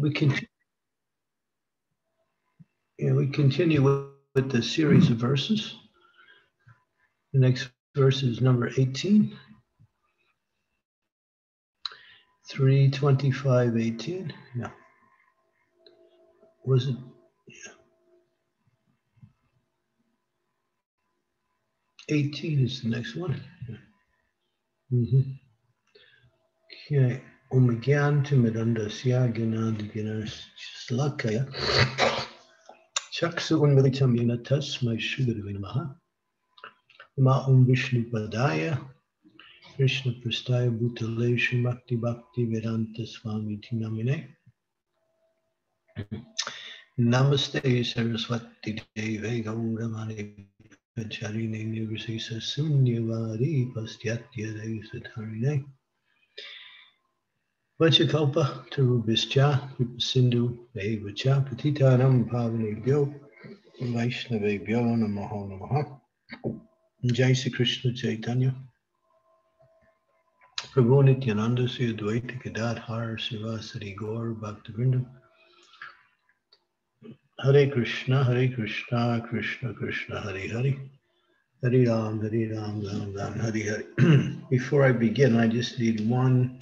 We continue with the series of verses. The next verse is number 18. 3:25:18. Yeah. Was it? Yeah. 18 is the next one. Yeah. Okay. Omigyantimirandasya gyanadgyanashlakaya Chaksu unmilitam yanatas my shugaduvinamaha Ma om Vishnu padaya Krishna prastaya bhutaleshu bhakti bhakti vedanta swami tinamine Namaste saraswati deve gauramani Pacharine nirvisesa sunyavari pastyatya devasatarine Vachakalpa, Tarubhischa, Vipasindhu, Vahevacha, Patitanam, Bhavanebhyo, Vaishnavebhyo, Namaho Namaha. Jai Sri Krishna Chaitanya. Prabhu Nityananda, Sri Advaita Gadadhar, Srivasari Gaur, Bhaktivinoda. Hare Krishna, Hare Krishna, Krishna Krishna, Hare Hare. Hare Ram, Hare Ram, Ram Ram, Hare Hare. Before I begin, I just need one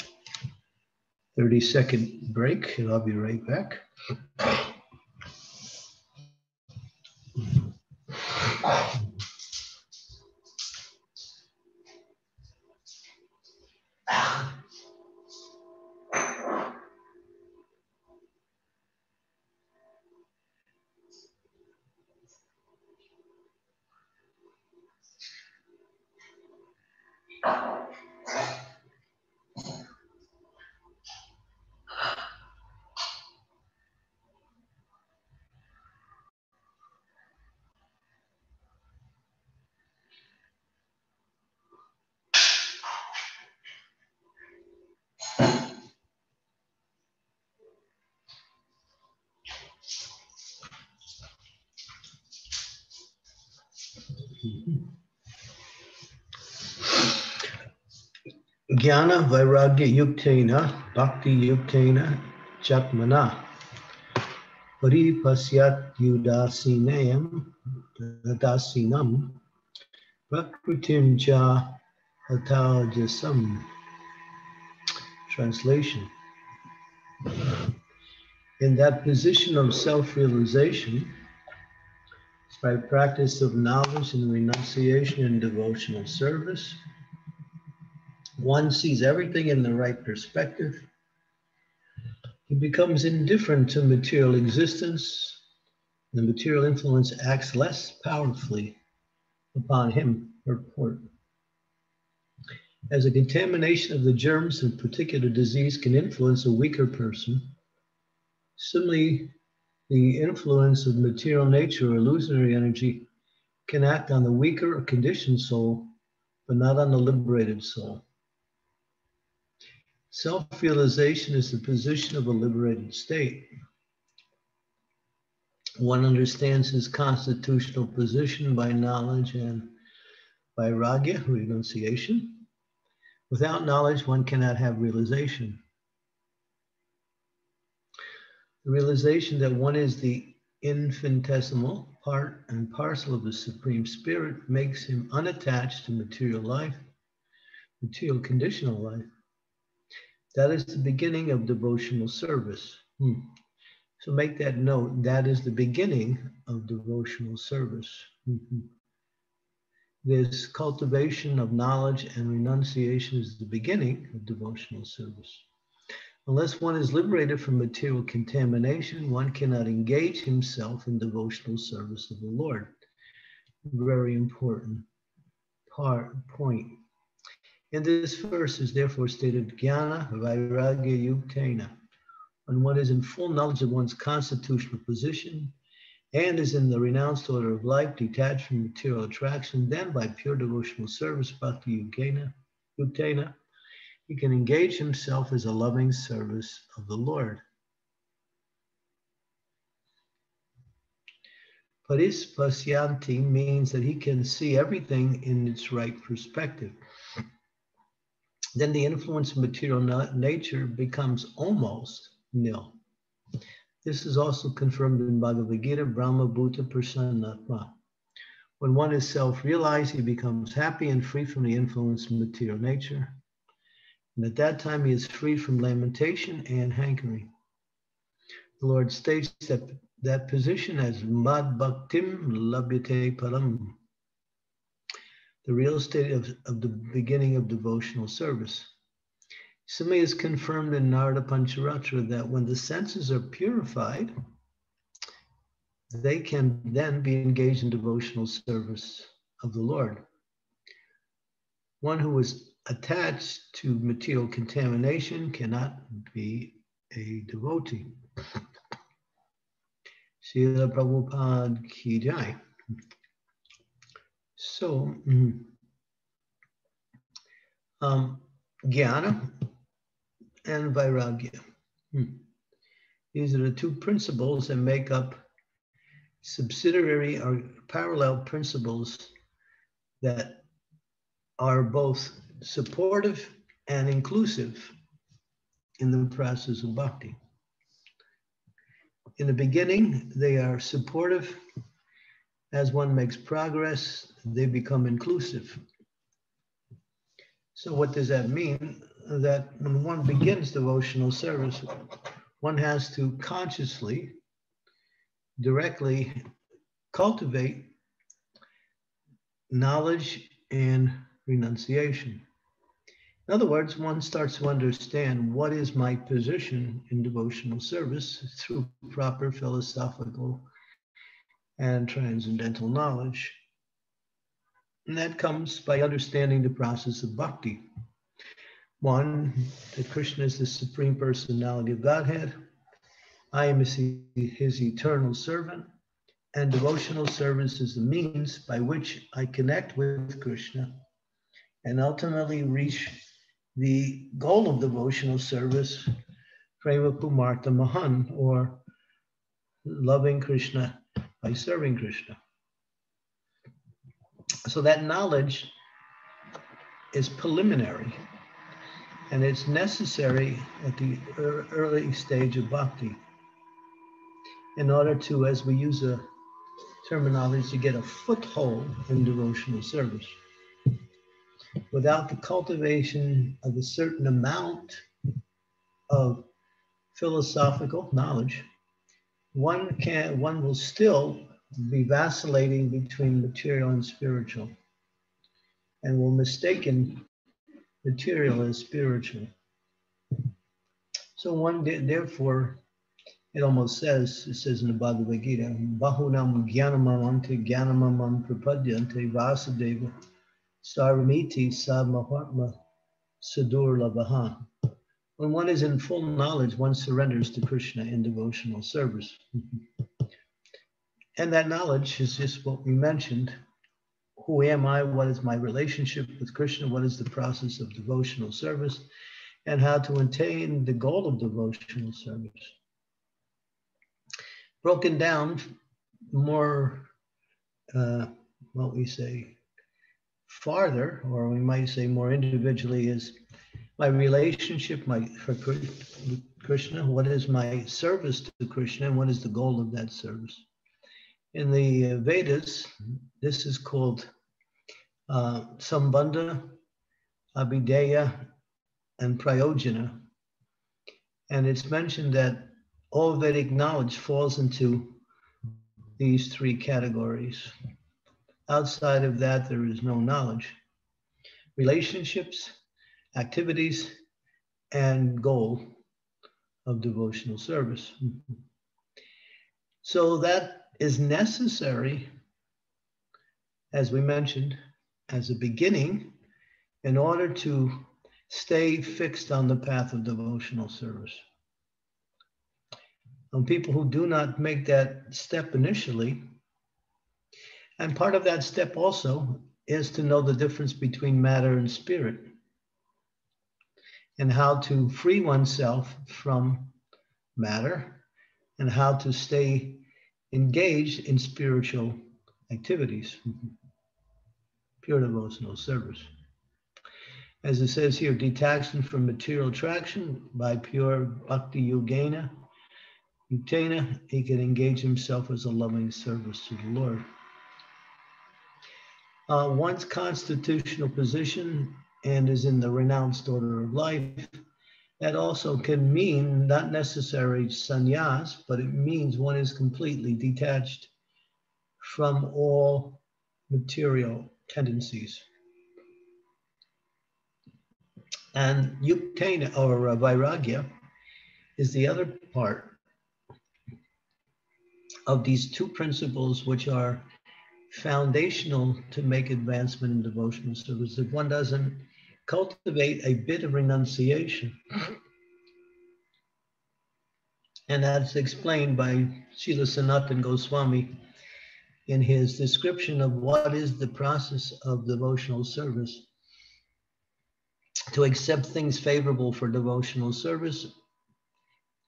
30-second break, and I'll be right back. Jnana Vairagya Yuktena Bhakti Yuktena Chakmana Paripasyat Yudasinayam Tadasinam Prakritim Cha Atajasam. Translation. In that position of self-realization, by practice of knowledge and renunciation and devotional service, one sees everything in the right perspective. He becomes indifferent to material existence. The material influence acts less powerfully upon him or her. As a contamination of the germs of particular disease can influence a weaker person, similarly, the influence of material nature or illusory energy can act on the weaker or conditioned soul, but not on the liberated soul. Self-realization is the position of a liberated state. One understands his constitutional position by knowledge and by vairagya, renunciation. Without knowledge, one cannot have realization. The realization that one is the infinitesimal part and parcel of the Supreme Spirit makes him unattached to material life, material conditional life. That is the beginning of devotional service. So make that note, that is the beginning of devotional service. This cultivation of knowledge and renunciation is the beginning of devotional service. Unless one is liberated from material contamination, one cannot engage himself in devotional service of the Lord. Very important point. In this verse is therefore stated, Jnana Vairagya Yuktena. When one is in full knowledge of one's constitutional position and is in the renounced order of life, detached from material attraction, then by pure devotional service, Bhakti Yuktena, he can engage himself as a loving service of the Lord. Parispasyanti means that he can see everything in its right perspective. Then the influence of material nature becomes almost nil. This is also confirmed in Bhagavad Gita, Brahma-bhuta prasannatma. When one is self-realized, he becomes happy and free from the influence of material nature. And at that time, he is free from lamentation and hankering. The Lord states that position as mad bhaktim labhyate param, the real state of the beginning of devotional service. Similarly, is confirmed in Narada Pancharatra that when the senses are purified, they can then be engaged in devotional service of the Lord. One who is attached to material contamination cannot be a devotee. Srila Prabhupada ki jai. So, Jnana and Vairagya. These are the two principles that make up subsidiary or parallel principles that are both supportive and inclusive in the process of bhakti. In the beginning, they are supportive. As one makes progress, they become inclusive. So what does that mean? That when one begins devotional service, one has to consciously, directly cultivate knowledge and renunciation. In other words, one starts to understand what is my position in devotional service through proper philosophical and transcendental knowledge. And that comes by understanding the process of bhakti. One, that Krishna is the Supreme Personality of Godhead. I am his eternal servant. And devotional service is the means by which I connect with Krishna and ultimately reach the goal of devotional service, Prema Pumartha Mahan, or loving Krishna by serving Krishna. So that knowledge is preliminary, and it's necessary at the early stage of bhakti in order to, as we use a terminology, to get a foothold in devotional service. Without the cultivation of a certain amount of philosophical knowledge, one will still be vacillating between material and spiritual, and will mistaken material as spiritual. So one therefore, it almost says, it says in the Bhagavad Gita, bahunam jnanamamante jnanamamam prapadyante vasudeva saramiti samahatma sadur labaha. When one is in full knowledge, one surrenders to Krishna in devotional service. And that knowledge is just what we mentioned. Who am I? What is my relationship with Krishna? What is the process of devotional service? And how to attain the goal of devotional service. Broken down more, what we say, farther, or we might say more individually, is my relationship for Krishna. What is my service to Krishna? And what is the goal of that service? In the Vedas, this is called Sambandha, Abhideya, and Prayojana. And it's mentioned that all Vedic knowledge falls into these three categories. Outside of that, there is no knowledge. Relationships, activities, and goal of devotional service. So that is necessary, as we mentioned, as a beginning in order to stay fixed on the path of devotional service. And people who do not make that step initially, and part of that step also is to know the difference between matter and spirit, and how to free oneself from matter, and how to stay engaged in spiritual activities, pure devotional service. As it says here, detachment from material attraction by pure bhakti yogena, Jnana, he can engage himself as a loving service to the Lord. One's constitutional position and is in the renounced order of life. That also can mean not necessarily sannyas, but it means one is completely detached from all material tendencies. And Yuktena or Vairagya is the other part of these two principles, which are foundational to make advancement in devotional service. If one doesn't cultivate a bit of renunciation, and that's explained by Srila Sanatan Goswami in his description of what is the process of devotional service. To accept things favorable for devotional service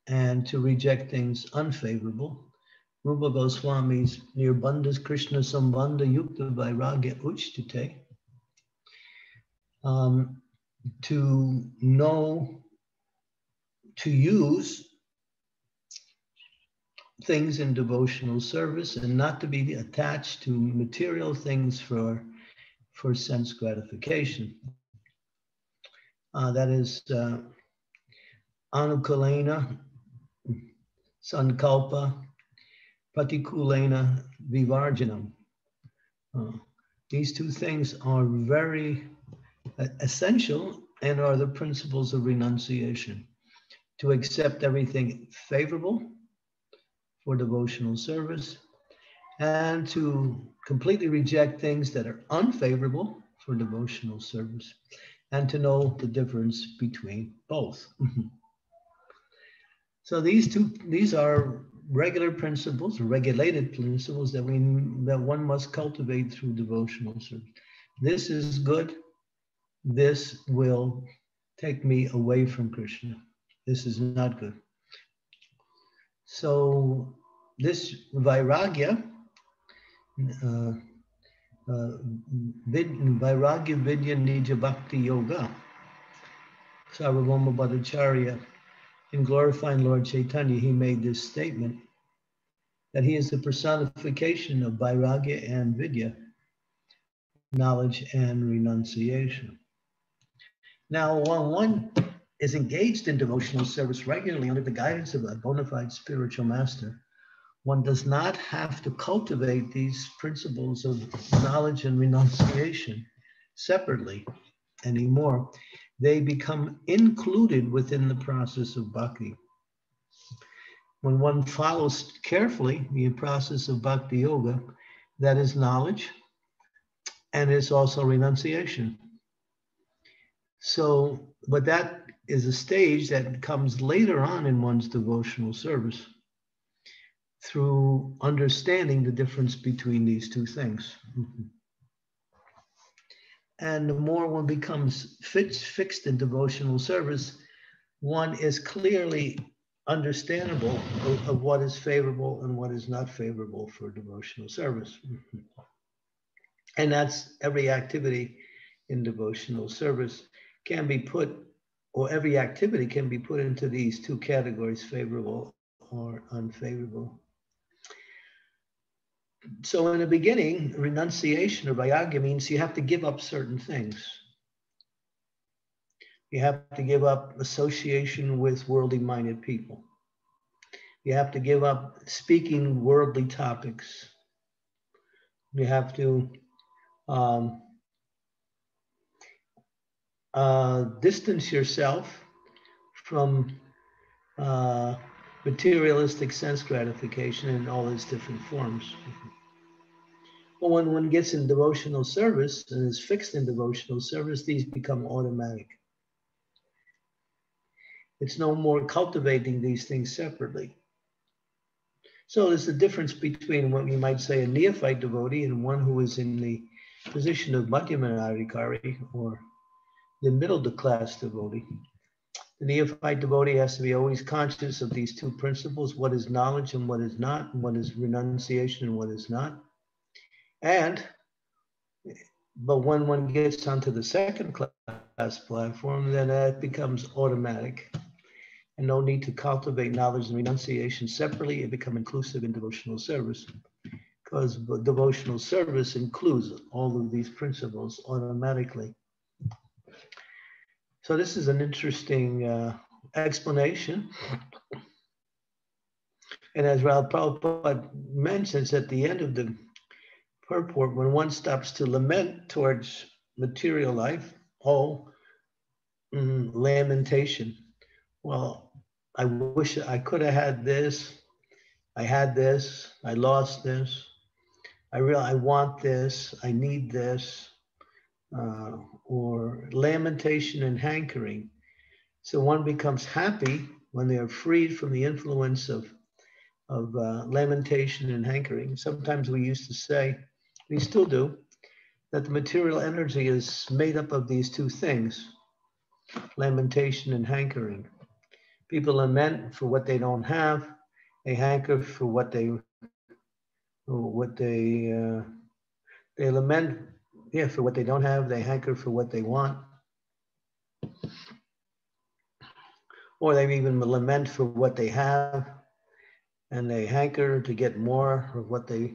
and to reject things unfavorable. Rupa Goswami's Nirbandhas Krishna Sambandha Yukta Vairagya Uchtate. To know, to use things in devotional service and not to be attached to material things for sense gratification. That is Anukulena, Sankalpa, Patikulena, Vivarjanam. These two things are very essential and are the principles of renunciation. To accept everything favorable for devotional service and to completely reject things that are unfavorable for devotional service, and to know the difference between both. So these are regular principles, regulated principles that one must cultivate through devotional service. This is good. This will take me away from Krishna. This is not good. So this Vairagya, Vairagya Vidya Nija Bhakti Yoga, Sarvabhauma Bhattacharya, in glorifying Lord Chaitanya, he made this statement that he is the personification of Vairagya and Vidya, knowledge and renunciation. Now, while one is engaged in devotional service regularly under the guidance of a bona fide spiritual master, one does not have to cultivate these principles of knowledge and renunciation separately anymore. They become included within the process of bhakti. When one follows carefully the process of bhakti yoga, that is knowledge, and it's also renunciation. So, but that is a stage that comes later on in one's devotional service through understanding the difference between these two things. And the more one becomes fixed in devotional service, one is clearly understandable of what is favorable and what is not favorable for devotional service. And that's every activity in devotional service can be put, or every activity can be put into these two categories, favorable or unfavorable. So in the beginning, renunciation or vairagya means you have to give up certain things. You have to give up association with worldly-minded people. You have to give up speaking worldly topics. You have to distance yourself from materialistic sense gratification in all its different forms. But when one gets in devotional service and is fixed in devotional service, these become automatic. It's no more cultivating these things separately. So there's a difference between what we might say a neophyte devotee and one who is in the position of Madhyamadikari, or the middle class devotee. The neophyte devotee has to be always conscious of these two principles, what is knowledge and what is not, and what is renunciation and what is not. But when one gets onto the second class platform, then that becomes automatic. and no need to cultivate knowledge and renunciation separately and become inclusive in devotional service, because devotional service includes all of these principles automatically. So this is an interesting explanation. And as Prabhupada mentions at the end of the purport, when one stops to lament towards material life, oh, lamentation. Well, I wish I could have had this, I lost this, I want this, I need this, or lamentation and hankering. So one becomes happy when they are freed from the influence of lamentation and hankering. Sometimes we used to say, we still do, that the material energy is made up of these two things, lamentation and hankering. People lament for what they don't have. They hanker for what they lament, yeah, for what they don't have. They hanker for what they want. Or they even lament for what they have, and they hanker to get more of what they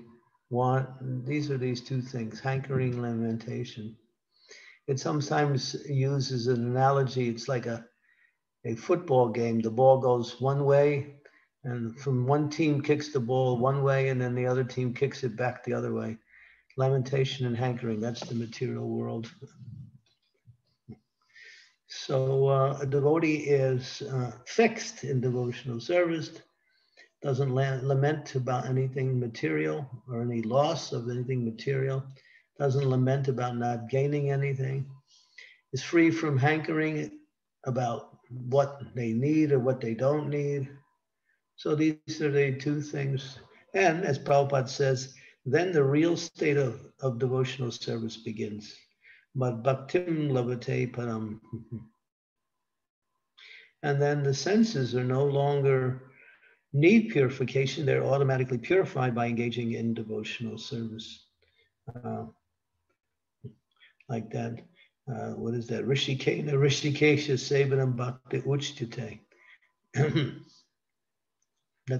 want. And these are these two things, hankering, lamentation. It sometimes uses an analogy. It's like a football game. The ball goes one way, and from one team kicks the ball one way, and then the other team kicks it back the other way. Lamentation and hankering, that's the material world. So a devotee is fixed in devotional service, doesn't lament about anything material or any loss of anything material, doesn't lament about not gaining anything, is free from hankering about what they need or what they don't need. So these are the two things. And as Prabhupada says, then the real state of devotional service begins. Mad bhaktim lavate param. And then the senses are no longer need purification. They're automatically purified by engaging in devotional service. Like that. What is that? Rishikesh, Rishikesha Sevanam Bhakti Uchtate. That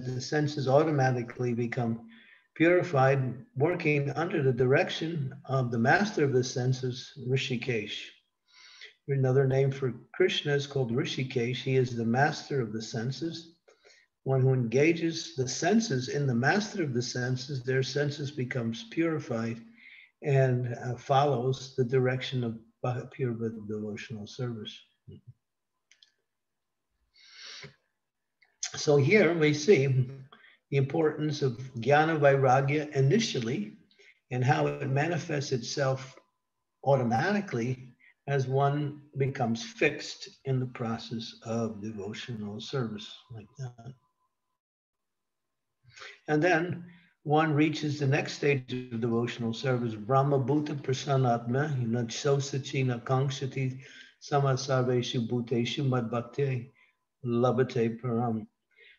the senses automatically become purified, working under the direction of the master of the senses, Rishikesh. Another name for Krishna is called Rishikesh. He is the master of the senses. One who engages the senses in the master of the senses, their senses becomes purified and follows the direction of pure devotional service. So here we see the importance of Jnana Vairagya initially and how it manifests itself automatically as one becomes fixed in the process of devotional service, like that. And then one reaches the next stage of devotional service, Brahma-bhuta prasannatma, Nachosachina Kankshati, Samasarveshu Bhuteshu Madbhakti Labate Param.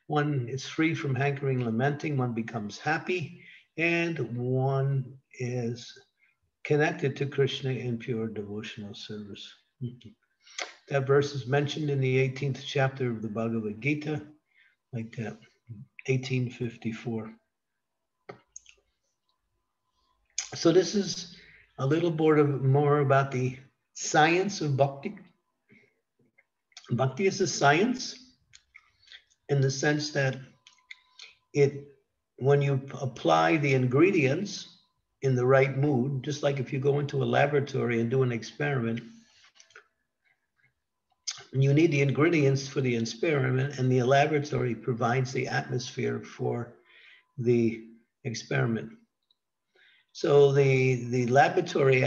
One is free from hankering, lamenting, one becomes happy, and one is connected to Krishna in pure devotional service. That verse is mentioned in the 18th chapter of the Bhagavad Gita, like that, 1854. So this is a little more about the science of bhakti. Bhakti is a science in the sense that when you apply the ingredients in the right mood, just like if you go into a laboratory and do an experiment, you need the ingredients for the experiment, and the laboratory provides the atmosphere for the experiment. So the laboratory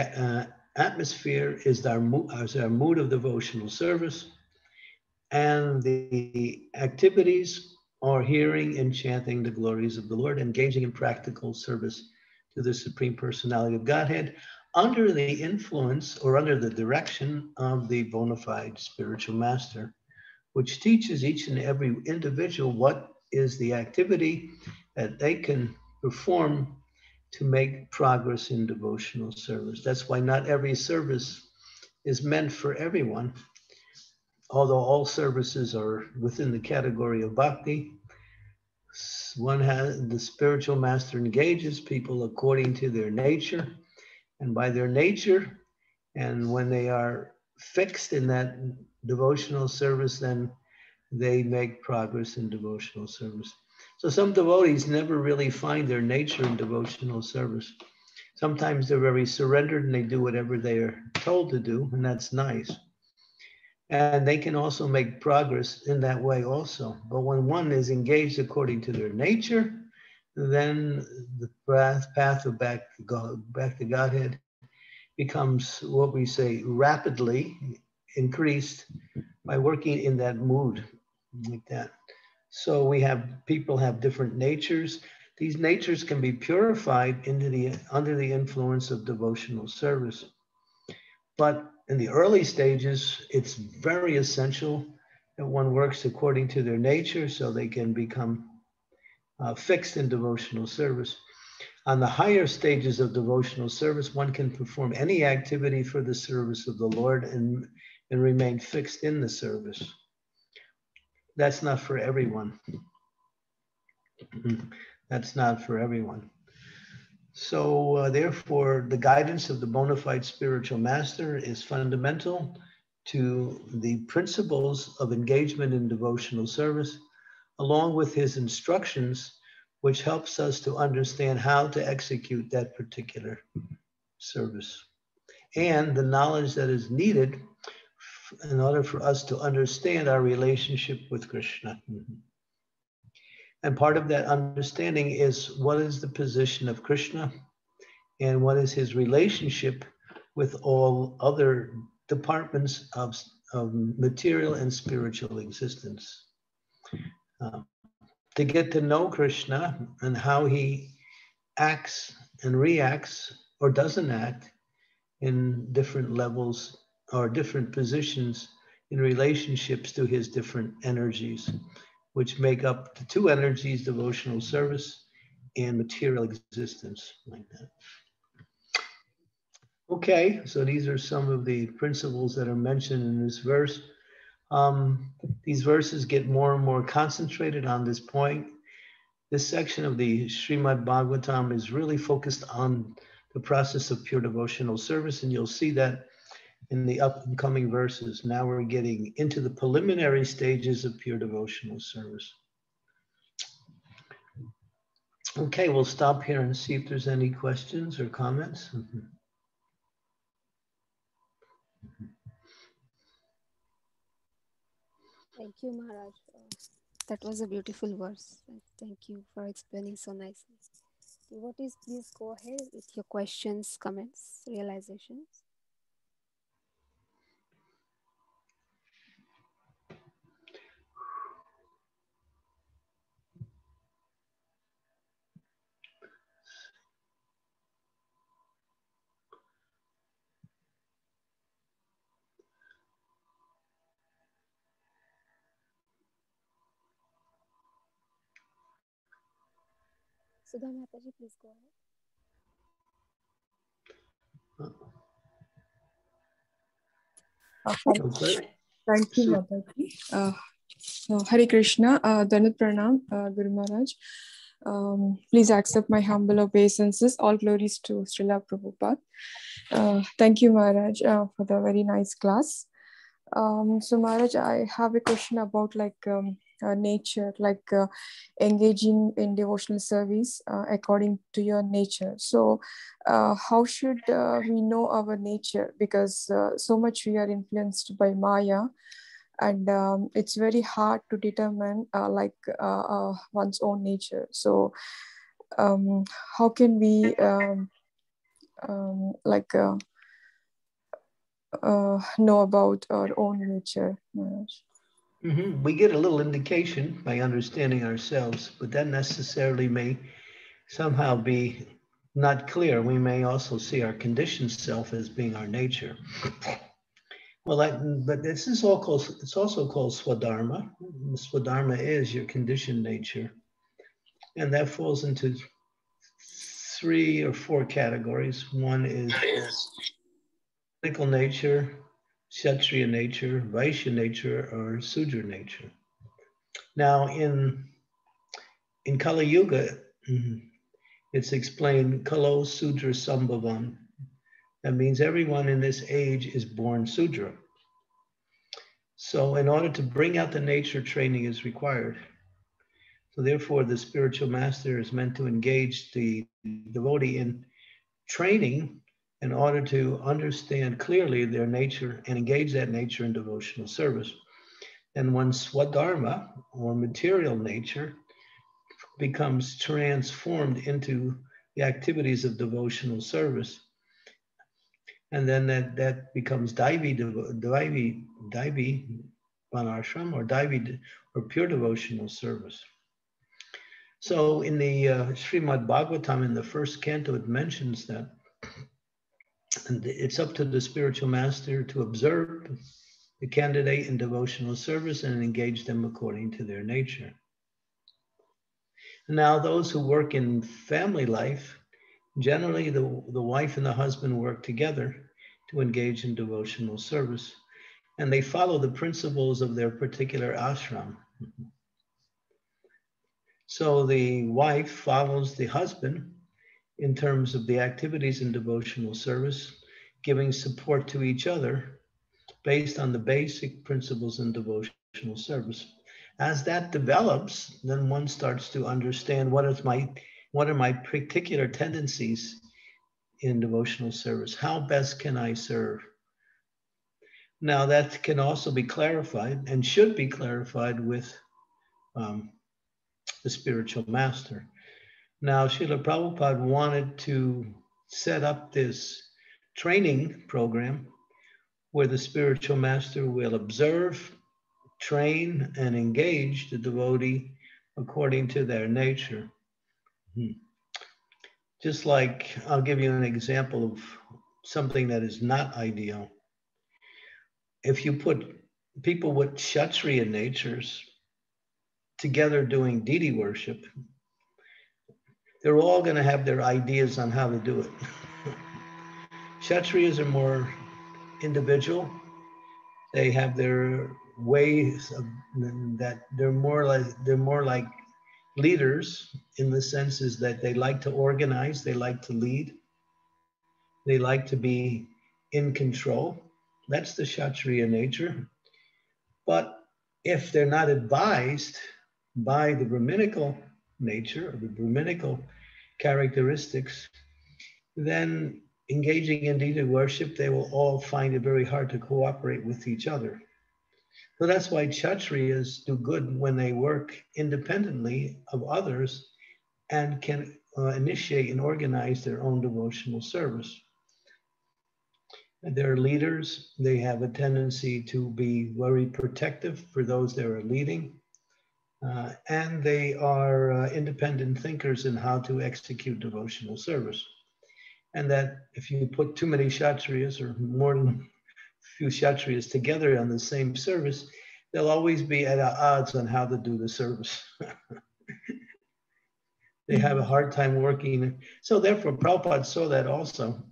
atmosphere is our mood of devotional service, and the activities are hearing and chanting the glories of the Lord, engaging in practical service to the Supreme Personality of Godhead under the influence or under the direction of the bona fide spiritual master, which teaches each and every individual what is the activity that they can perform to make progress in devotional service. That's why not every service is meant for everyone. although all services are within the category of bhakti, one has the spiritual master engages people according to their nature and by their nature. And when they are fixed in that devotional service, then they make progress in devotional service. So some devotees never really find their nature in devotional service. Sometimes they're very surrendered and they do whatever they are told to do, and that's nice. And they can also make progress in that way also. But when one is engaged according to their nature, then the path of back to Godhead becomes what we say rapidly increased by working in that mood like that. So we have, people have different natures. These natures can be purified under the influence of devotional service. But in the early stages, it's very essential that one works according to their nature so they can become fixed in devotional service. On the higher stages of devotional service, one can perform any activity for the service of the Lord and remain fixed in the service. That's not for everyone. That's not for everyone. So therefore, the guidance of the bona fide spiritual master is fundamental to the principles of engagement in devotional service, along with his instructions, which helps us to understand how to execute that particular service, and the knowledge that is needed in order for us to understand our relationship with Krishna. And part of that understanding is what is the position of Krishna and what is his relationship with all other departments of material and spiritual existence. To get to know Krishna and how he acts and reacts or doesn't act in different levels or different positions in relationships to his different energies, which make up the two energies, devotional service and material existence, like that. Okay, so these are some of the principles that are mentioned in this verse. These verses get more and more concentrated on this point. This section of the Srimad Bhagavatam is really focused on the process of pure devotional service, and you'll see that in the upcoming verses. Now we're getting into the preliminary stages of pure devotional service. Okay, we'll stop here and see if there's any questions or comments. Thank you, Maharaj. That was a beautiful verse. Thank you for explaining so nicely. Devotees, please go ahead with your questions, comments, realizations. Sudha Mataji, please go ahead. Okay. Thank you, Mataji. Hare Krishna, Danut Pranam, Guru Maharaj. Please accept my humble obeisances. All glories to Srila Prabhupada. Thank you, Maharaj, for the very nice class. So, Maharaj, I have a question about nature, engaging in devotional service according to your nature. So how should we know our nature? Because so much we are influenced by Maya, and it's very hard to determine one's own nature. So how can we know about our own nature, Maharaj? Mm-hmm. We get a little indication by understanding ourselves, but that necessarily may somehow be not clear. We may also see our conditioned self as being our nature. Well, but this is all called, it's also called Swadharma. Swadharma is your conditioned nature. And that falls into three or four categories. One is physical nature, Kshatriya nature, Vaishya nature, or Sudra nature. Now, in Kali Yuga, it's explained Kalo Sudra Sambhavam. That means everyone in this age is born Sudra. So in order to bring out the nature, training is required. So therefore, the spiritual master is meant to engage the devotee in training in order to understand clearly their nature and engage that nature in devotional service. And when Swadharma, or material nature, becomes transformed into the activities of devotional service, and then that becomes Daivi Vanashram, or Daivi, or pure devotional service. So in the Srimad Bhagavatam, in the first canto, it mentions that, and it's up to the spiritual master to observe the candidate in devotional service and engage them according to their nature. Now, those who work in family life, generally the wife and the husband work together to engage in devotional service, and they follow the principles of their particular ashram. So the wife follows the husband in terms of the activities in devotional service, giving support to each other based on the basic principles in devotional service. As that develops, then one starts to understand what are my particular tendencies in devotional service? How best can I serve? Now, that can also be clarified and should be clarified with the spiritual master. Now, Srila Prabhupada wanted to set up this training program where the spiritual master will observe, train, and engage the devotee according to their nature. Just like, I'll give you an example of something that is not ideal. If you put people with Kshatriya natures together doing deity worship, they're all going to have their ideas on how to do it. Kshatriyas are more individual. They have their ways of that they're more like leaders, in the sense is that they like to organize, they like to lead, they like to be in control. That's the Kshatriya nature. But if they're not advised by the Brahminical nature, or the Brahminical characteristics, then engaging in deity worship, they will all find it very hard to cooperate with each other. So that's why Kshatriyas do good when they work independently of others and can initiate and organize their own devotional service. They're leaders. They have a tendency to be very protective for those they are leading. And they are independent thinkers in how to execute devotional service. And that if you put too many Kshatriyas, or more than a few Kshatriyas together on the same service, they'll always be at odds on how to do the service. They have a hard time working. So therefore, Prabhupada saw that also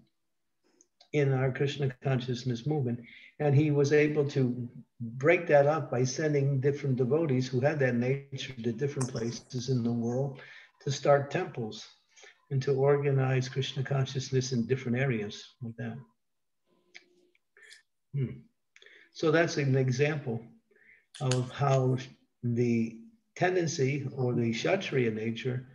in our Krishna consciousness movement. And he was able to break that up by sending different devotees who had that nature to different places in the world to start temples and to organize Krishna consciousness in different areas like that. So that's an example of how the tendency, or the Kshatriya nature,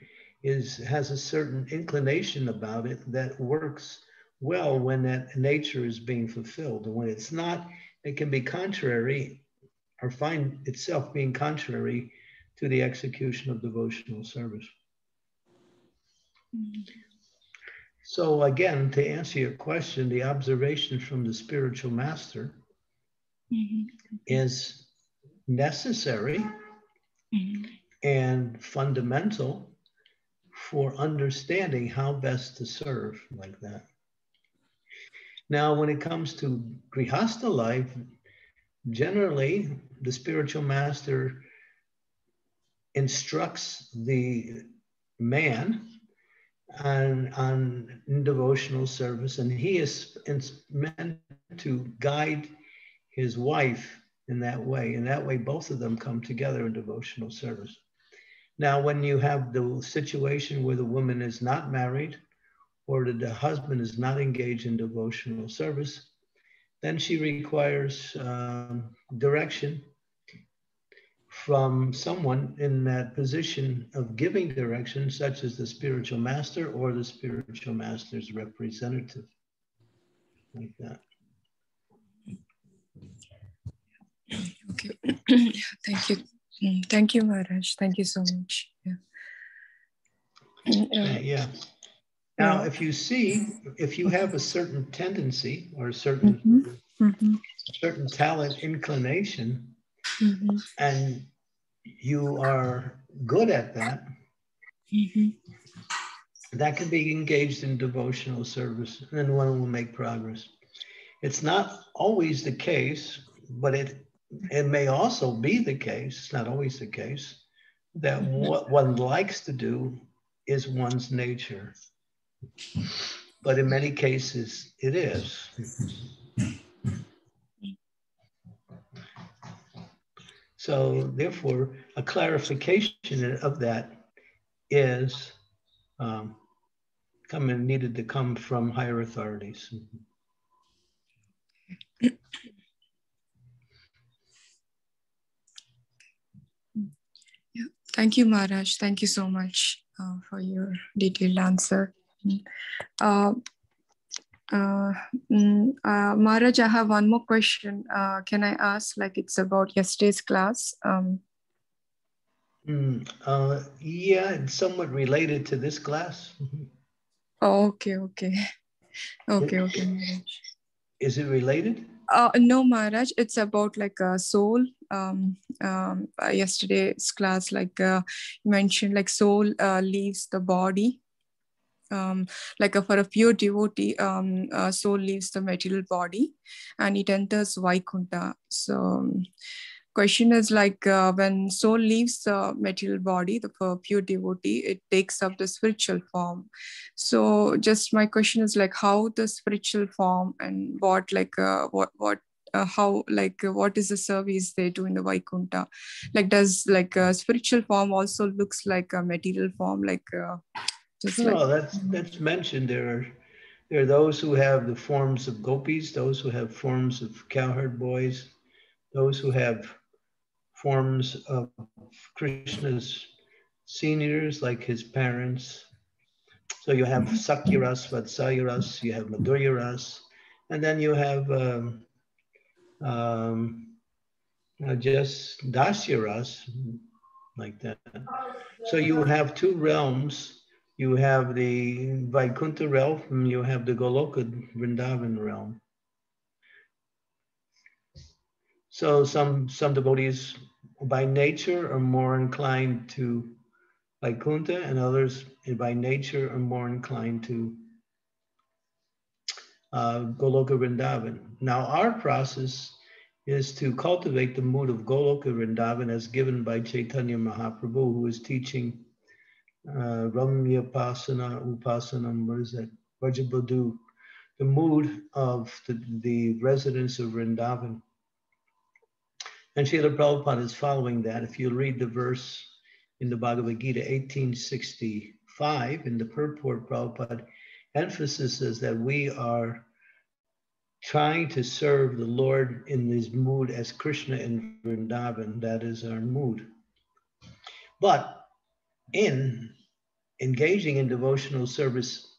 has a certain inclination about it that works well when that nature is being fulfilled. And when it's not, it can be contrary, or find itself being contrary to the execution of devotional service. So again, to answer your question, the observation from the spiritual master is necessary and fundamental for understanding how best to serve like that. Now, when it comes to Grihastha life, generally, the spiritual master instructs the man on devotional service, and he is meant to guide his wife in that way. In that way, both of them come together in devotional service. Now, when you have the situation where the woman is not married or that the husband is not engaged in devotional service, then she requires direction from someone in that position of giving direction, such as the spiritual master or the spiritual master's representative, like that. Okay. Thank you. Thank you, Maharaj. Thank you so much. Yeah. Now, if you see, if you have a certain tendency or a certain, certain talent, inclination, and you are good at that, that can be engaged in devotional service, and then one will make progress. It's not always the case, but it may also be the case, it's not always the case, that what one likes to do is one's nature. But in many cases, it is. So therefore, a clarification of that is needed to come from higher authorities. Yeah. Thank you, Maharaj. Thank you so much for your detailed answer. Maharaj, I have one more question. Can I ask? Like, it's about yesterday's class. Yeah, it's somewhat related to this class. Oh, okay, Maharaj. Is it related? No, Maharaj, it's about like a soul. Yesterday's class, like you mentioned, like soul leaves the body. For a pure devotee, soul leaves the material body and it enters Vaikuntha. So question is like, when soul leaves the material body, the pure devotee, it takes up the spiritual form. So just my question is like, how the spiritual form and what is the service they do in the Vaikuntha? Like, does like a spiritual form also looks like a material form, like that's mentioned. There are those who have the forms of gopis, those who have forms of cowherd boys, those who have forms of Krishna's seniors, like his parents. So you have Sakyaras, Vatsayaras, you have Madhuryaras, and then you have just Dasyaras, like that. So you have two realms. You have the Vaikuntha realm, and you have the Goloka Vrindavan realm. So some devotees by nature are more inclined to Vaikuntha, and others by nature are more inclined to Goloka Vrindavan. Now our process is to cultivate the mood of Goloka Vrindavan as given by Chaitanya Mahaprabhu, who is teaching Ramya Pasana, Upasanam, Vrajabadhu, the mood of the residents of Vrindavan. And Srila Prabhupada is following that. If you read the verse in the Bhagavad Gita 1865, in the purport, Prabhupada emphasizes that we are trying to serve the Lord in this mood as Krishna in Vrindavan. That is our mood. But in engaging in devotional service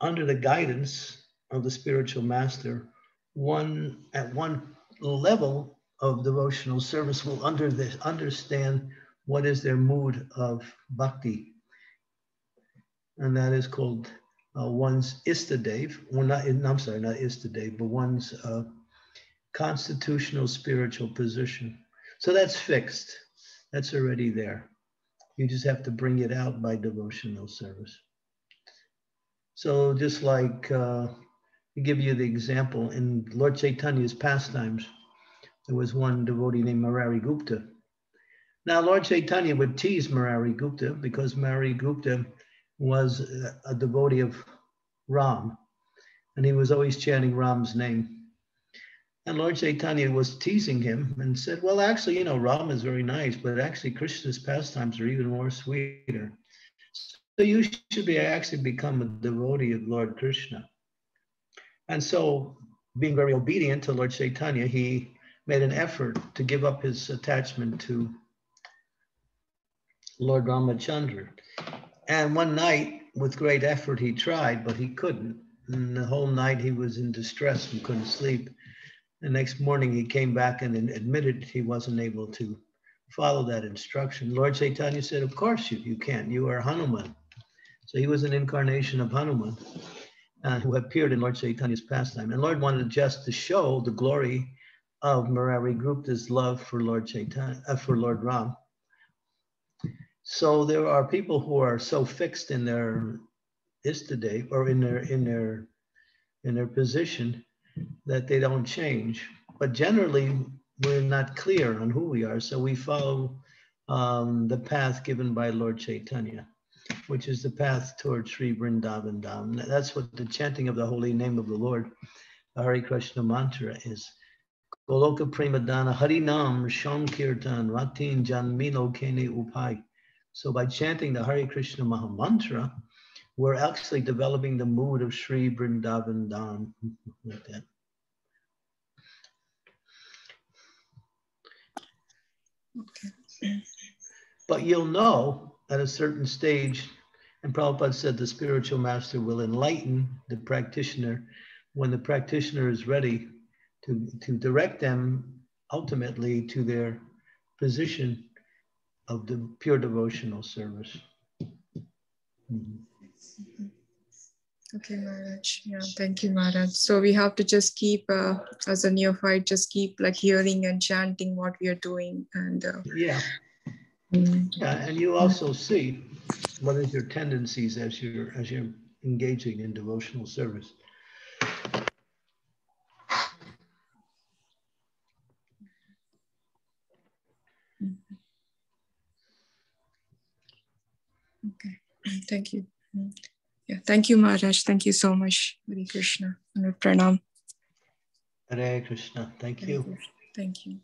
under the guidance of the spiritual master, at one level of devotional service will understand what is their mood of bhakti. And that is called one's Istadev, or not Istadev, but one's constitutional spiritual position. So that's fixed, that's already there. You just have to bring it out by devotional service. So just like, to give you the example, in Lord Chaitanya's pastimes, there was one devotee named Murari Gupta. Now, Lord Chaitanya would tease Murari Gupta because Murari Gupta was a devotee of Ram, and he was always chanting Ram's name. And Lord Chaitanya was teasing him and said, well, actually, you know, Rama is very nice, but actually Krishna's pastimes are even more sweeter. So you should be actually become a devotee of Lord Krishna. And so being very obedient to Lord Chaitanya, he made an effort to give up his attachment to Lord Ramachandra. And one night, with great effort, he tried, but he couldn't. And the whole night he was in distress and couldn't sleep. The next morning he came back and admitted he wasn't able to follow that instruction. Lord Chaitanya said, of course you can, you are Hanuman. So he was an incarnation of Hanuman who appeared in Lord Chaitanya's pastime. And Lord wanted just to show the glory of Murari Gupta's love for Lord Ram. So there are people who are so fixed in their Istadev or in their position that they don't change. But generally, we're not clear on who we are, so we follow the path given by Lord Chaitanya, which is the path towards Sri Vrindavan Dham. That's what the chanting of the holy name of the Lord, Hare Krsna mantra, is. Goloka Premadana Hari Nam Shankirtan Ratin Janmino Kene Upai. So by chanting the Hare Krsna Maha mantra, we're actually developing the mood of Sri Vrindavan Dham, like that. Okay. But you'll know at a certain stage, and Prabhupada said the spiritual master will enlighten the practitioner when the practitioner is ready to direct them ultimately to their position of the pure devotional service. Mm-hmm. Okay, Maharaj. Yeah, thank you, Maharaj. So we have to just keep, as a neophyte, just keep like hearing and chanting what we are doing. And yeah. Yeah, and you also see what is your tendencies as you're engaging in devotional service. Okay, thank you. Yeah, thank you, Maharaj. Thank you so much. Hare Krishna. Pranam. Hare Krishna. Thank you. Thank you.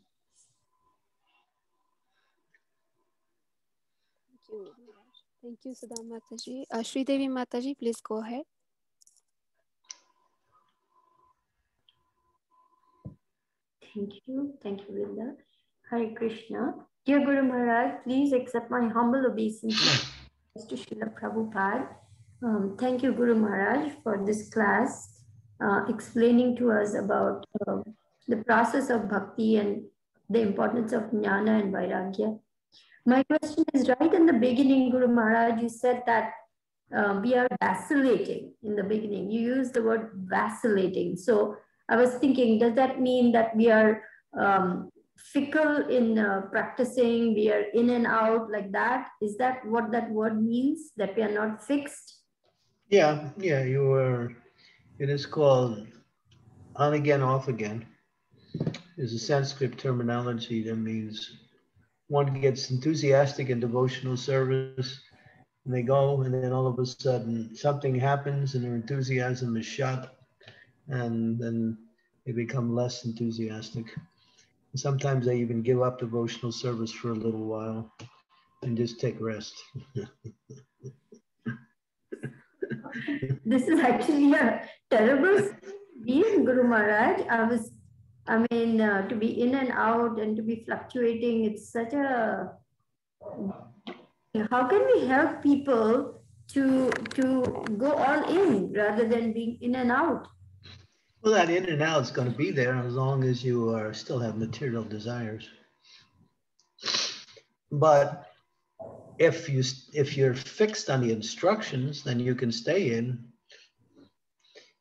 Thank you, Sudha Mataji. Shri Devi Mataji, please go ahead. Thank you. Thank you, Vrinda. Hare Krishna. Dear Guru Maharaj, please accept my humble obeisance to Srila Prabhupada. Thank you, Guru Maharaj, for this class, explaining to us about the process of bhakti and the importance of jnana and vairagya. My question is, right in the beginning, Guru Maharaj, you said that we are vacillating in the beginning. You used the word vacillating. So I was thinking, does that mean that we are fickle in practicing? We are in and out like that? Is that what that word means, that we are not fixed? Yeah, you are. It is called on again, off again. There's a Sanskrit terminology that means one gets enthusiastic in devotional service, and they go, and then all of a sudden something happens, and their enthusiasm is shot, and then they become less enthusiastic. And sometimes they even give up devotional service for a little while and just take rest. This is actually a terrible being, Guru Maharaj. To be in and out and to be fluctuating, it's such a... How can we help people to go all in rather than being in and out? Well, that in and out is going to be there as long as you are still have material desires. But if you're fixed on the instructions, then you can stay in.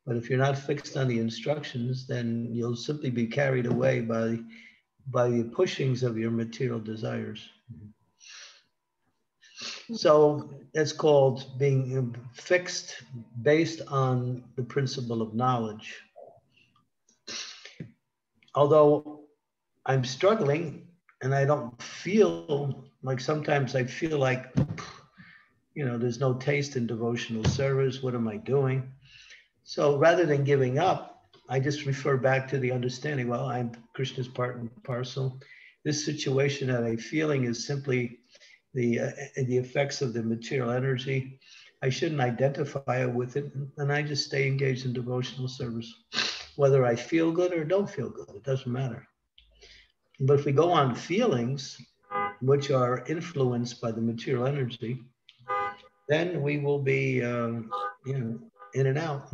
But if you're not fixed on the instructions, then you'll simply be carried away by the pushings of your material desires. So it's called being fixed based on the principle of knowledge. Although I'm struggling and I don't feel like, sometimes I feel like, you know, there's no taste in devotional service. What am I doing? So rather than giving up, I just refer back to the understanding, well, I'm Krishna's part and parcel. This situation that I'm feeling is simply the effects of the material energy. I shouldn't identify with it, and I just stay engaged in devotional service. Whether I feel good or don't feel good, it doesn't matter. But if we go on feelings, which are influenced by the material energy, then we will be, you know, in and out.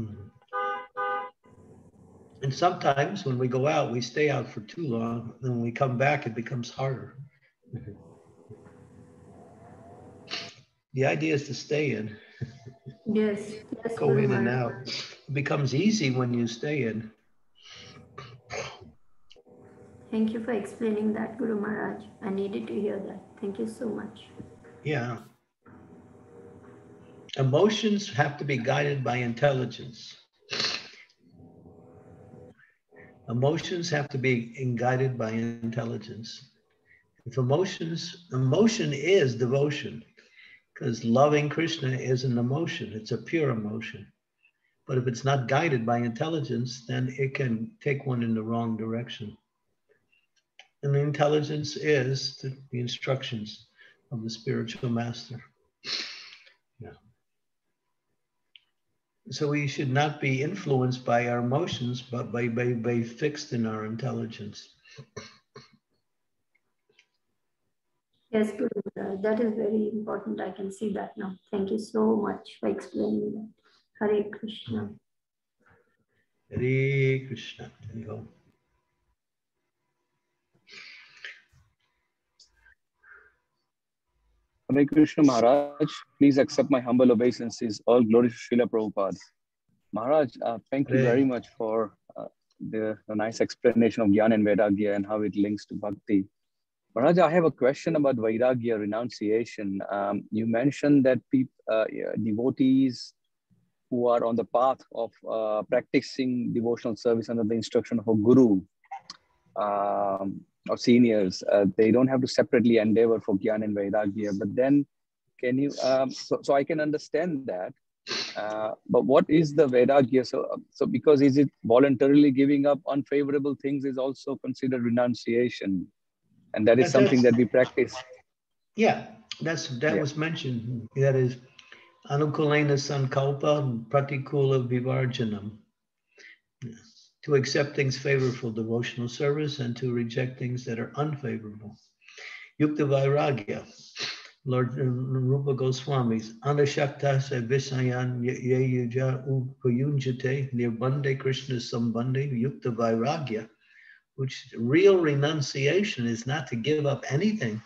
And sometimes when we go out, we stay out for too long, and when we come back, it becomes harder. The idea is to stay in. Yes. Yes, go in and out. It becomes easy when you stay in. Thank you for explaining that, Guru Maharaj. I needed to hear that. Thank you so much. Yeah. Emotions have to be guided by intelligence. Emotions have to be guided by intelligence. If emotion is devotion, because loving Krishna is an emotion, it's a pure emotion. But if it's not guided by intelligence, then it can take one in the wrong direction. And the intelligence is the instructions of the spiritual master. Yeah. So we should not be influenced by our emotions, but by fixed in our intelligence. Yes, Guru Maharaj, that is very important. I can see that now. Thank you so much for explaining that. Hare Krishna. Hare Krishna. There you go. Hare Krishna Maharaj, please accept my humble obeisances. All glory to Srila Prabhupada. Maharaj, thank you very much for the nice explanation of Jnana and Vairagya and how it links to Bhakti. Maharaj, I have a question about Vairagya renunciation. You mentioned that devotees who are on the path of practicing devotional service under the instruction of a guru, or seniors, they don't have to separately endeavor for Jnana and Vairagya. But then, can you, so I can understand that, but what is the Vairagya? So because is it voluntarily giving up unfavorable things is also considered renunciation, and that is something that we practice. Yeah, that was mentioned. That is anukulena sankalpa pratikula vivarjanam. Yes. To accept things favorable devotional service and to reject things that are unfavorable. Yukta Vairagya, Lord Rupa Goswami's Anashaktasya Visayan Yeyuja Upayunjate Nirbande Krishna Sambandhe Yukta Vairagya, which real renunciation is not to give up anything,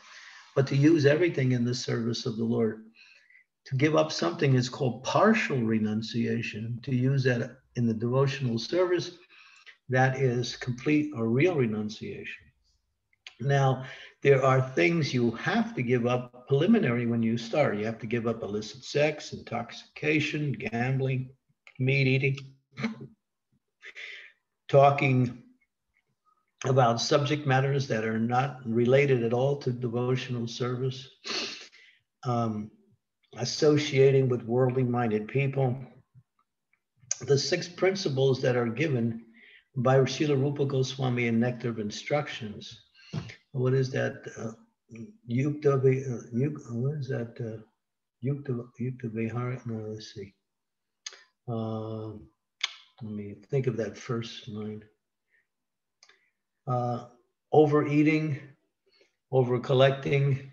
but to use everything in the service of the Lord. To give up something is called partial renunciation. To use that in the devotional service, that is complete or real renunciation. Now, there are things you have to give up preliminary when you start. You have to give up illicit sex, intoxication, gambling, meat eating, talking about subject matters that are not related at all to devotional service, associating with worldly-minded people. The six principles that are given by Srila Rupa Goswami in Nectar of Instructions. What is that? Yukta Vairagya, no, let's see. Let me think of that first line. Overeating, overcollecting.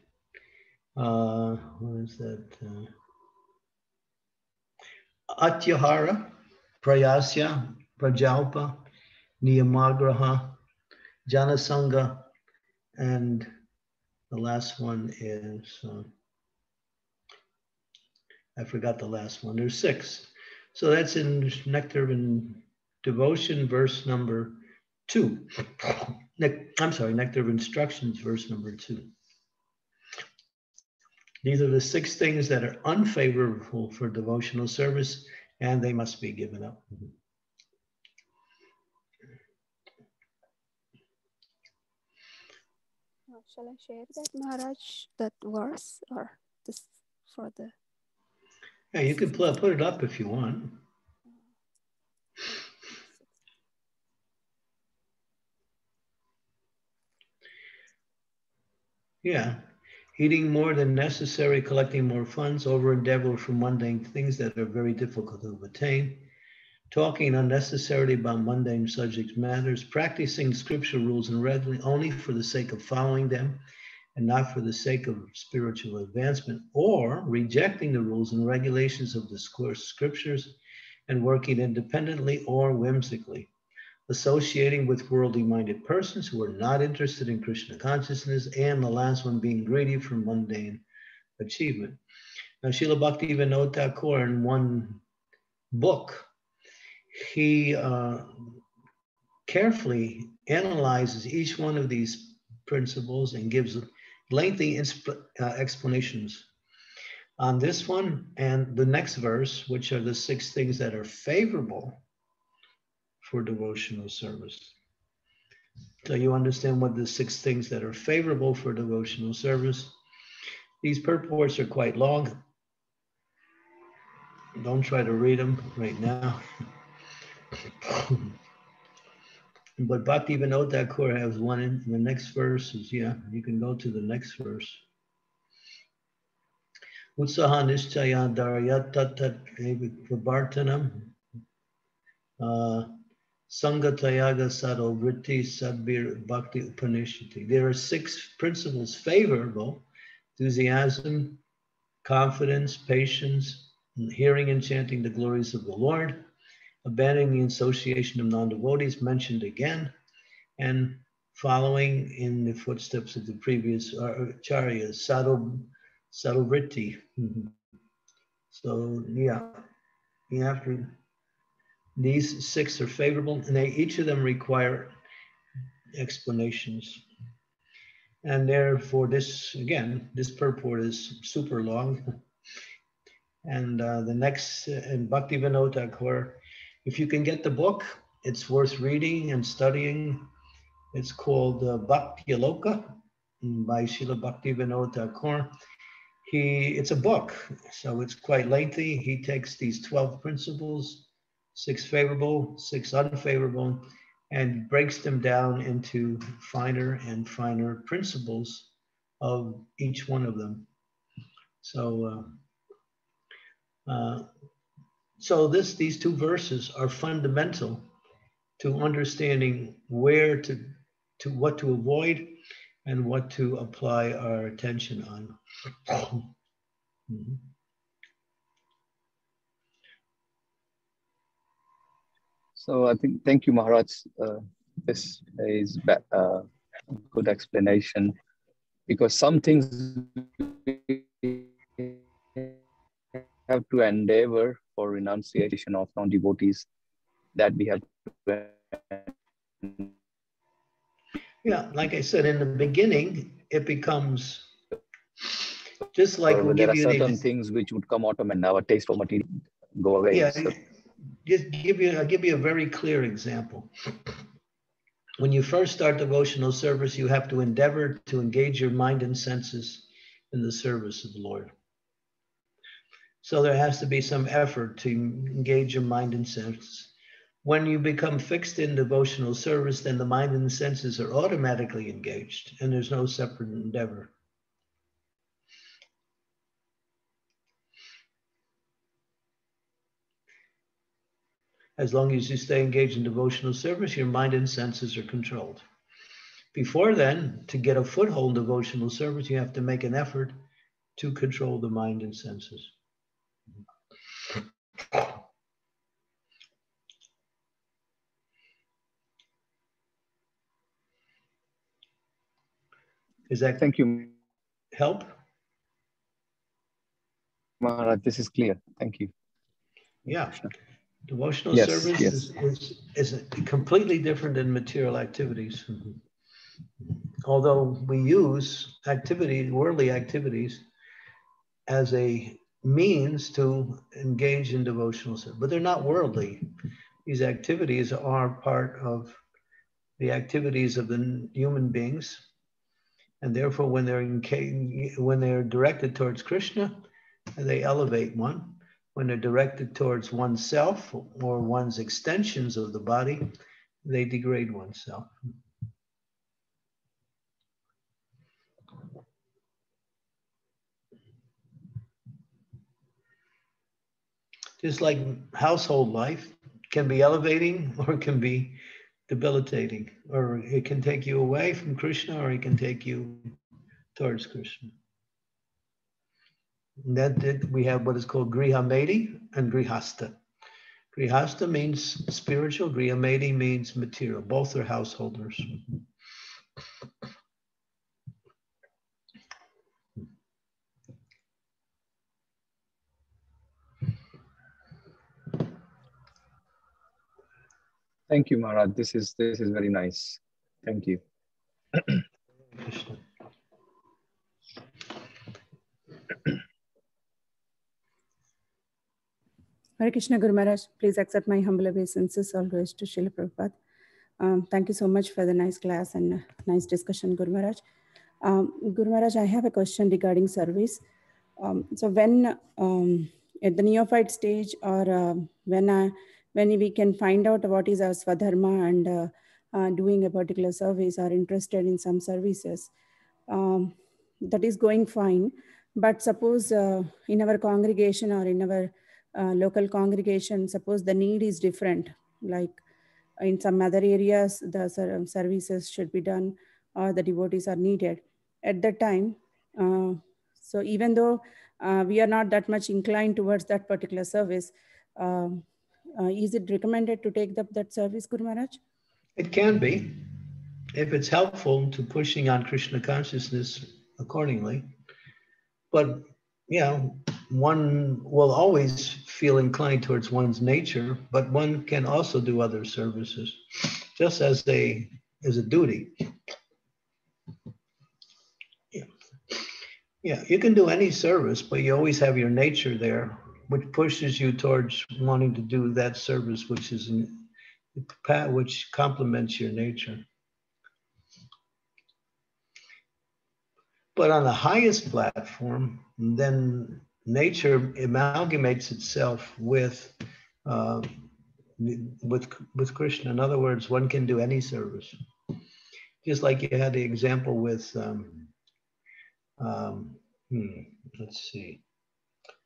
What is that? Atyahara, prayasya, prajalpa, niyamagraha, janasanga, and the last one is, I forgot the last one, there's six. So that's in Nectar and Devotion, verse number 2. I'm sorry, Nectar of Instructions, verse number 2. These are the six things that are unfavorable for devotional service, and they must be given up. Shall I share that, Maharaj, that verse, or this for the... Yeah, you can put it up if you want. Yeah. Eating more than necessary, collecting more funds, over-endeavor from mundane things that are very difficult to attain, talking unnecessarily about mundane subject matters, practicing scripture rules and readily only for the sake of following them and not for the sake of spiritual advancement, or rejecting the rules and regulations of the scriptures and working independently or whimsically, associating with worldly-minded persons who are not interested in Krishna consciousness, and the last one, being greedy for mundane achievement. Now, Srila Bhaktivinoda Thakur, in one book, he carefully analyzes each one of these principles and gives lengthy explanations on this one and the next verse, which are the 6 things that are favorable for devotional service. So you understand what the 6 things that are favorable for devotional service. These purports are quite long. Don't try to read them right now. But Bhaktivinoda Thakur has one in the next verse. Yeah, you can go to the next verse. Utsaha Nishchaya Daryat Tat Vibartanam. Sangha Tayaga Sadho Vritti Sadbir Bhakti Upanishati. There are 6 principles favorable: enthusiasm, confidence, patience, hearing and chanting the glories of the Lord, abandoning the association of non-devotees, mentioned again, and following in the footsteps of the previous acharyas, Sadho Vritti. So, yeah, you have to. These 6 are favorable, and each of them require explanations. And therefore, this, again, this purport is super long. And the next, in Bhaktivinoda Thakur, if you can get the book, it's worth reading and studying. It's called Bhaktialoka by Srila Bhaktivinoda Thakur. It's a book, so it's quite lengthy. He takes these 12 principles, 6 favorable, 6 unfavorable, and breaks them down into finer and finer principles of each one of them. So, these 2 verses are fundamental to understanding where to what to avoid and what to apply our attention on. Mm-hmm. So I think, thank you, Maharaj. This is a good explanation, because some things we have to endeavor for renunciation of non-devotees, that we have to. Yeah, like I said in the beginning, it becomes just like we there give are you certain things which would come out of our taste for material go away. Yeah. So. I'll give you a very clear example. When you first start devotional service, you have to endeavor to engage your mind and senses in the service of the Lord. So there has to be some effort to engage your mind and senses. When you become fixed in devotional service, then the mind and the senses are automatically engaged, and there's no separate endeavor. As long as you stay engaged in devotional service, your mind and senses are controlled. Before then, to get a foothold in devotional service, you have to make an effort to control the mind and senses. Is that thank you help? Maharaj, this is clear. Thank you. Yeah. Devotional service is completely different than material activities. Although we use worldly activities as a means to engage in devotional service, but they're not worldly. These activities are part of the activities of the human beings, and therefore when they're directed towards Krishna, they elevate one. When they're directed towards oneself or one's extensions of the body, they degrade oneself. just like household life, can be elevating or it can be debilitating, or it can take you away from Krishna or it can take you towards Krishna. And that we have what is called Grihamedi and Grihastha. Grihastha means spiritual, Grihamedi means material. Both are householders. Thank you, Maharaj. This is very nice. Thank you. Hare Krishna, Guru Maharaj, please accept my humble obeisances always to Srila Prabhupada. Thank you so much for the nice class and nice discussion, Guru Maharaj. Guru Maharaj, I have a question regarding service. So when at the neophyte stage, or when we can find out what is our Swadharma and doing a particular service or interested in some services, that is going fine. But suppose in our congregation or in our local congregation, suppose the need is different, like in some other areas, the services should be done or the devotees are needed. At that time, so even though we are not that much inclined towards that particular service, is it recommended to take up that service, Guru Maharaj? It can be, if it's helpful to pushing on Krishna consciousness accordingly. But, you know, one will always feel inclined towards one's nature, but one can also do other services, just as a duty. Yeah. Yeah, you can do any service, but you always have your nature there, which pushes you towards wanting to do that service, which complements your nature. But on the highest platform, then nature amalgamates itself with Krishna. In other words, one can do any service. Just like you had the example with, let's see,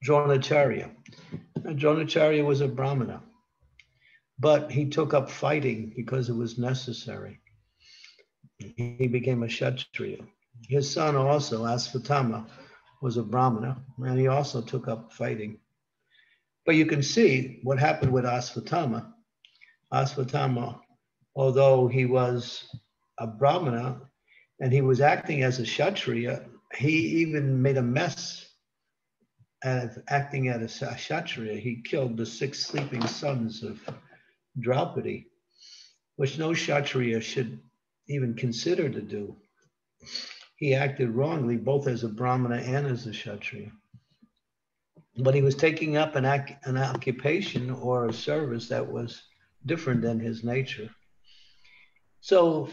Dronacharya. Dronacharya was a Brahmana, but he took up fighting because it was necessary. He became a Kshatriya. His son also, Asvatthama, was a Brahmana, and he also took up fighting. But you can see what happened with Asvatthama. Asvatthama, although he was a Brahmana and he was acting as a Kshatriya, he even made a mess of acting as a Kshatriya. He killed the 6 sleeping sons of Draupadi, which no Kshatriya should even consider to do. He acted wrongly, both as a Brahmana and as a Kshatriya. But he was taking up an occupation or a service that was different than his nature. So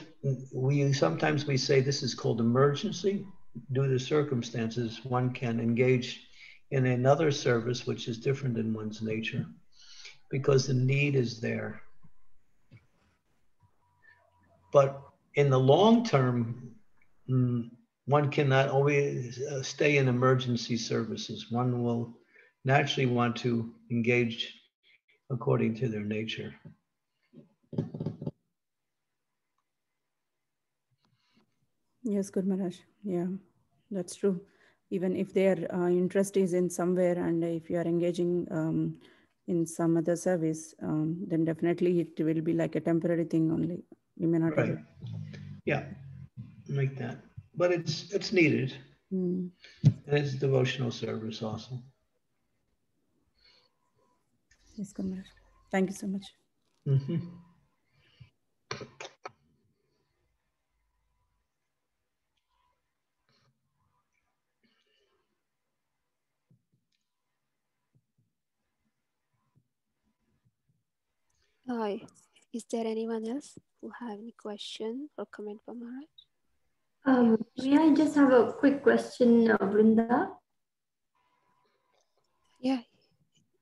sometimes we say this is called emergency. Due to circumstances, one can engage in another service which is different than one's nature, because the need is there. But in the long term, one cannot always stay in emergency services. One will naturally want to engage according to their nature. Yes, Guru Maharaj. Yeah, that's true. Even if their interest is in somewhere, and if you are engaging in some other service, then definitely it will be like a temporary thing only. You may not. Right. Yeah. Like that, but it's needed, and it's devotional service also. Yes, Guru Maharaj. Thank you so much. Hi, is there anyone else who have any question or comment for Maharaj? May I just have a quick question, Vrinda? Yeah,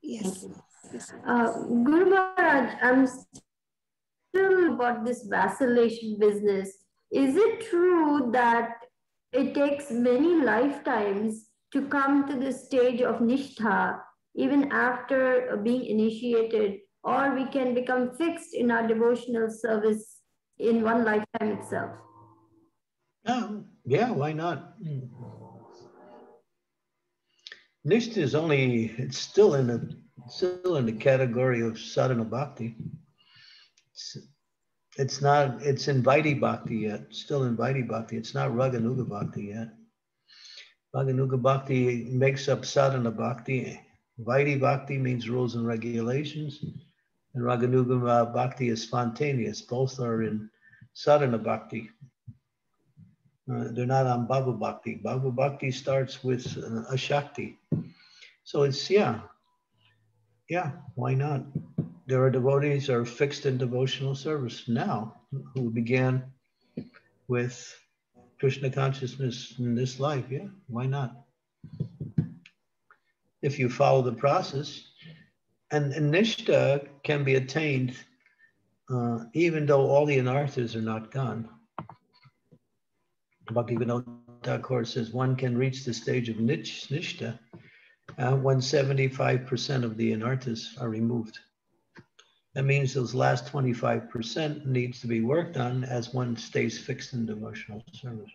yes. Guru Maharaj, I'm still about this vacillation business. Is it true that it takes many lifetimes to come to the stage of Nishtha even after being initiated, or we can become fixed in our devotional service in one lifetime itself. Yeah, why not? Nishtha is only, it's still in the category of sadhana bhakti. It's not, it's in Vaidhi bhakti yet, still in Vaidhi bhakti. It's not Raganuga bhakti yet. Raganuga bhakti makes up sadhana bhakti. Vaidhi bhakti means rules and regulations, and Raganuga bhakti is spontaneous. Both are in sadhana bhakti. They're not on Bhava Bhakti. Bhava Bhakti starts with Ashakti. So it's, yeah, why not? There are devotees who are fixed in devotional service now who began with Krishna consciousness in this life. Yeah, why not? If you follow the process, and Nishtha can be attained even though all the anarthas are not gone. Bhaktivinoda Thakur says one can reach the stage of Nishtha when 75% of the anarthas are removed. That means those last 25% needs to be worked on as one stays fixed in devotional service.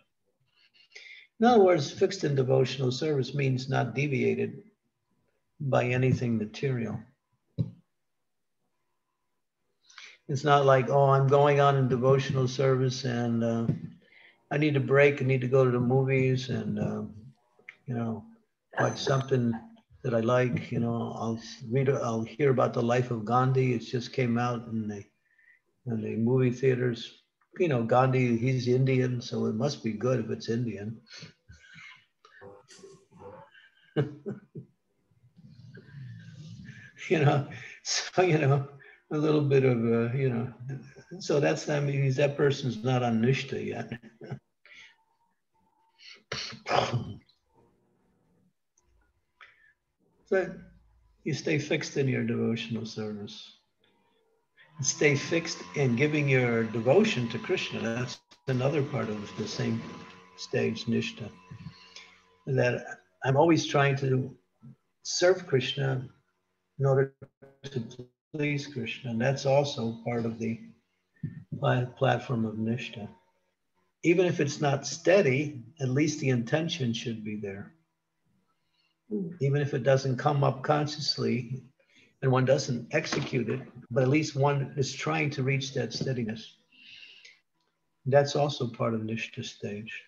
In other words, fixed in devotional service means not deviated by anything material. It's not like, oh, I'm going on in devotional service and I need a break, I need to go to the movies and, you know, watch something that I like, you know, I'll hear about the life of Gandhi. It just came out in the movie theaters. You know, Gandhi, he's Indian, so it must be good if it's Indian. You know, so, you know, a little bit of, you know, so that's, that means that person's not on Nishtha yet. So you stay fixed in your devotional service. Stay fixed in giving your devotion to Krishna. That's another part of the same stage, Nishtha. That I'm always trying to serve Krishna in order to please Krishna. And that's also part of the platform of Nishtha. Even if it's not steady, at least the intention should be there. Even if it doesn't come up consciously and one doesn't execute it, but at least one is trying to reach that steadiness. That's also part of Nishtha stage.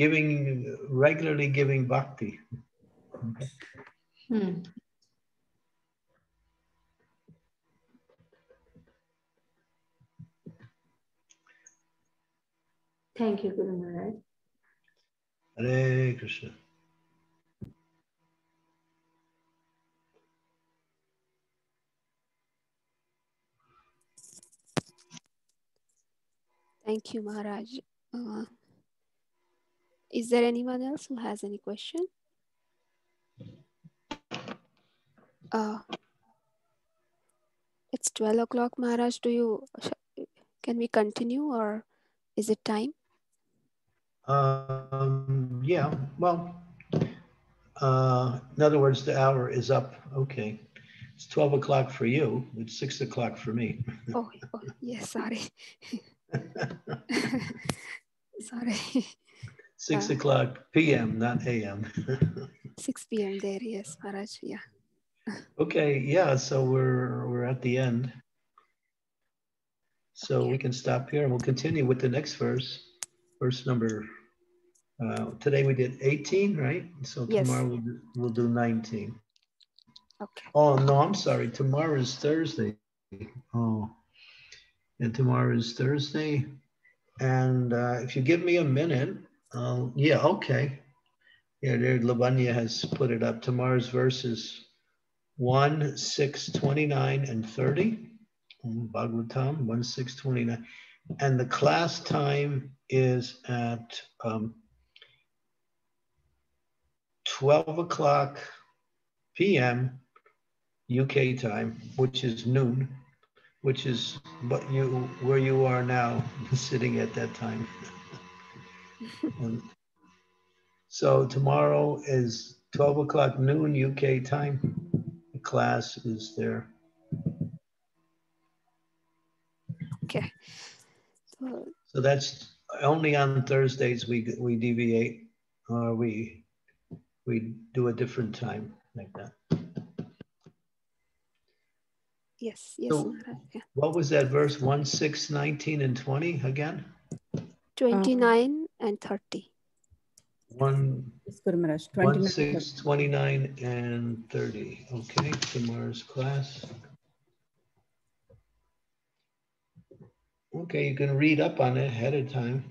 Regularly giving bhakti. Thank you, Guru Maharaj. Hare Krishna. Thank you, Maharaj. Is there anyone else who has any question? It's 12 o'clock, Maharaj. Can we continue, or is it time? Yeah, well, in other words, the hour is up. Okay, it's 12 o'clock for you. It's 6 o'clock for me. Oh, yes, sorry. Sorry. 6 o'clock p.m., not a.m. 6 p.m. there, yes, Maharaj, yeah. Okay, yeah, so we're at the end. So okay, we can stop here and we'll continue with the next verse. Verse number, today we did 18, right? So yes. Tomorrow we'll do 19. Okay. Oh, no, I'm sorry. Tomorrow is Thursday. Oh, and tomorrow is Thursday. And if you give me a minute, yeah, okay. Yeah, there, Lavanya has put it up. Tomorrow's verses 1, 6, 29, and 30. Bhagavatam, 1, 6, 29. And the class time is at 12 o'clock p.m. UK time, which is noon, which is where you are now sitting at that time. So tomorrow is 12 o'clock noon UK time. class is there. Okay. So that's only on Thursdays we deviate, or we do a different time like that. Yes, yes. So yeah. What was that verse? 1, 6, 19, and 20 again? 29 and 30. 1, 6, 29, and 30. Okay, tomorrow's class. Okay, you can read up on it ahead of time.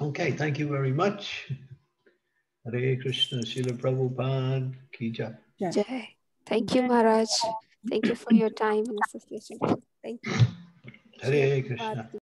Okay, thank you very much. Hare Krishna, Srila Prabhupada, Ki Jai. Jai. Thank you, Maharaj. Thank you for your time and association. Thank you. Hare Krishna.